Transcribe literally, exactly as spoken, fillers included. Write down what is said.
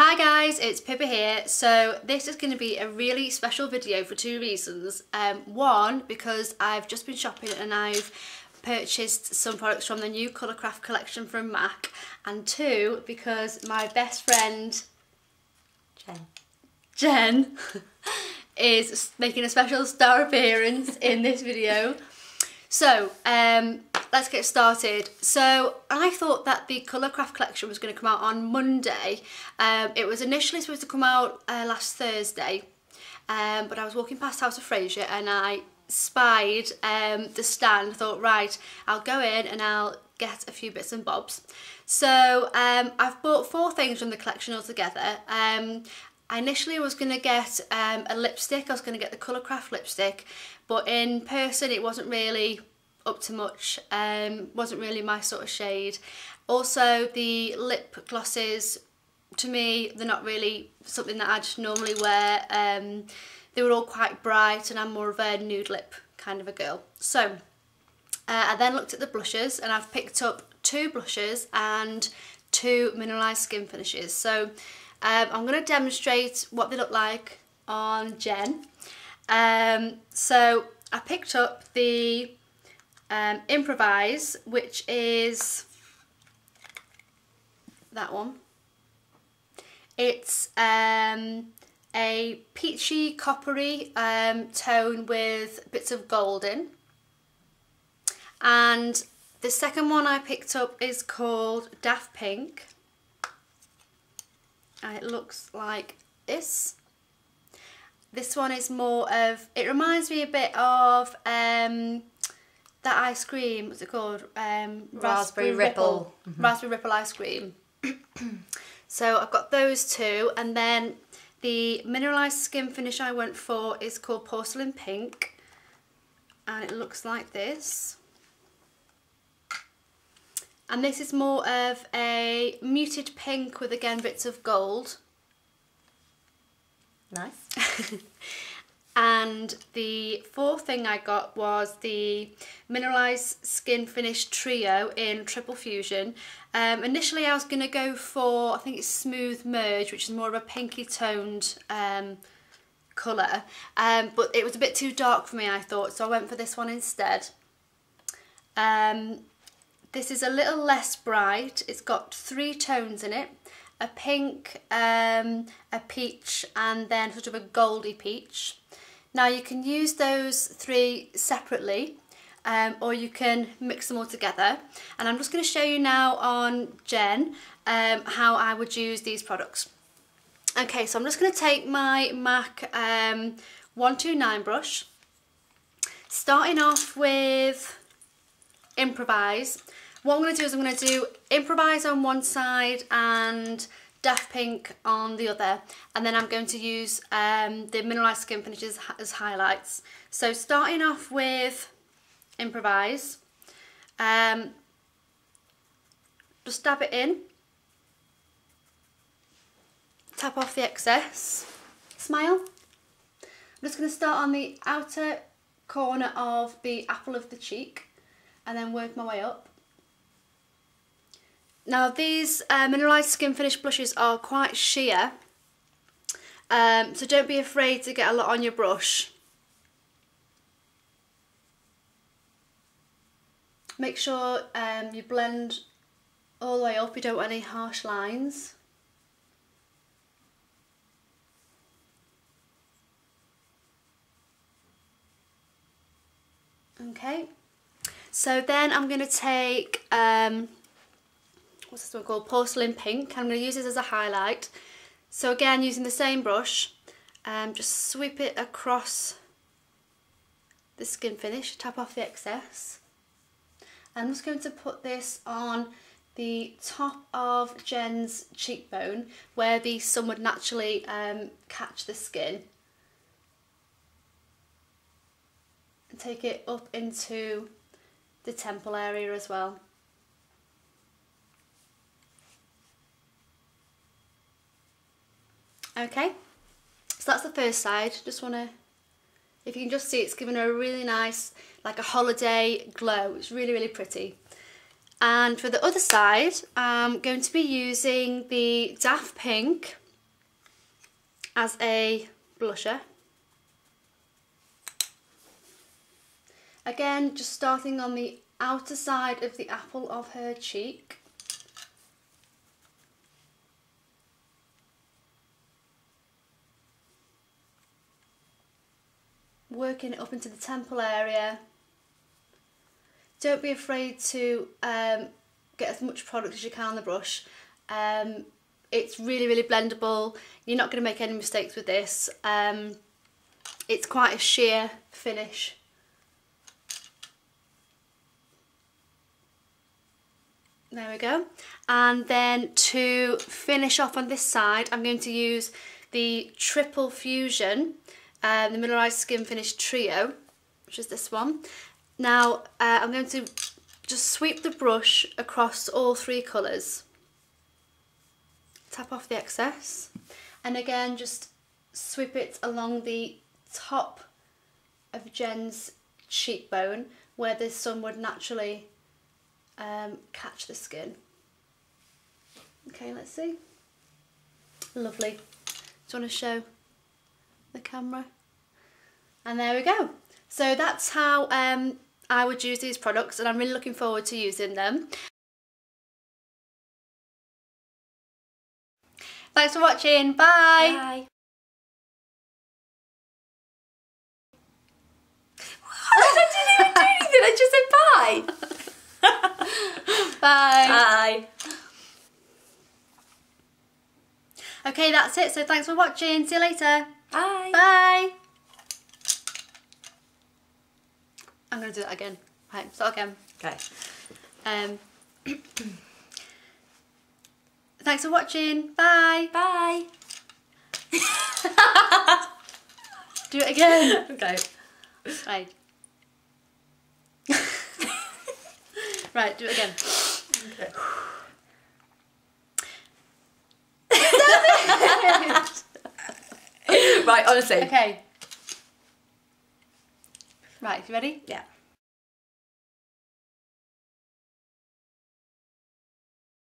Hi guys, it's Pippa here. So this is going to be a really special video for two reasons. Um, one, because I've just been shopping and I've purchased some products from the new Colour Craft collection from MAC, and two, because my best friend Jen Jen is making a special star appearance in this video. So um, let's get started. So I thought that the Colour Craft collection was going to come out on Monday. Um, it was initially supposed to come out uh, last Thursday, um, but I was walking past House of Fraser and I spied um, the stand. I thought, right, I'll go in and I'll get a few bits and bobs. So um, I've bought four things from the collection altogether. Um, I initially was going to get um, a lipstick. I was going to get the Colour Craft lipstick, but in person it wasn't really up to much, um, wasn't really my sort of shade. Also, the lip glosses, to me, they're not really something that I'd normally wear. Um, they were all quite bright and I'm more of a nude lip kind of a girl. So uh, I then looked at the blushes and I've picked up two blushes and two Mineralize Skin Finishes. So Um, I'm going to demonstrate what they look like on Jen. Um, so I picked up the um, Improvise, which is that one. It's um, a peachy, coppery um, tone with bits of gold in. And the second one I picked up is called Daft Pink. And it looks like this. This one is more of, it reminds me a bit of um, that ice cream, what's it called? Um, Raspberry, Raspberry Ripple. Ripple. Mm-hmm. Raspberry Ripple ice cream. So I've got those two, and then the Mineralized Skin Finish I went for is called Porcelain Pink, and it looks like this. And this is more of a muted pink with, again, bits of gold. Nice. And the fourth thing I got was the Mineralize Skin Finish Trio in Triple Fusion. Um, initially I was going to go for, I think it's Smooth Merge, which is more of a pinky toned um, colour. Um, but it was a bit too dark for me, I thought, so I went for this one instead. Um... This is a little less bright. It's got three tones in it, a pink, um, a peach, and then sort of a goldy peach. Now you can use those three separately, um, or you can mix them all together. And I'm just going to show you now on Jen um, how I would use these products. Okay, so I'm just going to take my MAC um, one two nine brush, starting off with Improvise. What I'm going to do is I'm going to do Improvise on one side and Daft Pink on the other, and then I'm going to use um, the Mineralized Skin Finishes as highlights. So starting off with Improvise, um, just dab it in, tap off the excess, smile. I'm just going to start on the outer corner of the apple of the cheek and then work my way up. Now these uh, Mineralized Skin Finish blushes are quite sheer, um, so don't be afraid to get a lot on your brush. Make sure um, you blend all the way up, you don't want any harsh lines. Okay. So then I'm going to take, um, what's this one called, Porcelain Pink. I'm going to use this as a highlight. So again, using the same brush, um, just sweep it across the skin finish, tap off the excess. I'm just going to put this on the top of Jen's cheekbone, where the sun would naturally um, catch the skin. And take it up into the temple area as well. Okay, so that's the first side. Just want to, if you can just see, it's giving her a really nice, like a holiday glow. It's really, really pretty. And for the other side, I'm going to be using the Daft Pink as a blusher. Again, just starting on the outer side of the apple of her cheek. Working it up into the temple area. Don't be afraid to um, get as much product as you can on the brush. Um, it's really, really blendable. You're not going to make any mistakes with this. Um, it's quite a sheer finish. There we go. And then to finish off on this side, I'm going to use the Triple Fusion, um, the Mineralize Skin Finish Trio, which is this one. Now uh, I'm going to just sweep the brush across all three colours. Tap off the excess. And again, just sweep it along the top of Jen's cheekbone, where the sun would naturally Um, catch the skin. Okay, let's see. Lovely. Do you want to show the camera? And there we go. So that's how um, I would use these products, and I'm really looking forward to using them. Thanks for watching. Bye. Bye. I didn't even do anything. I just said bye. Bye. Bye. Okay, that's it. So thanks for watching. See you later. Bye. Bye. I'm going to do that again. Right, start again. Okay. Um, thanks for watching. Bye. Bye. Do it again. Okay. Right. Right, do it again. Okay. Right, honestly. Okay. Right, you ready? Yeah.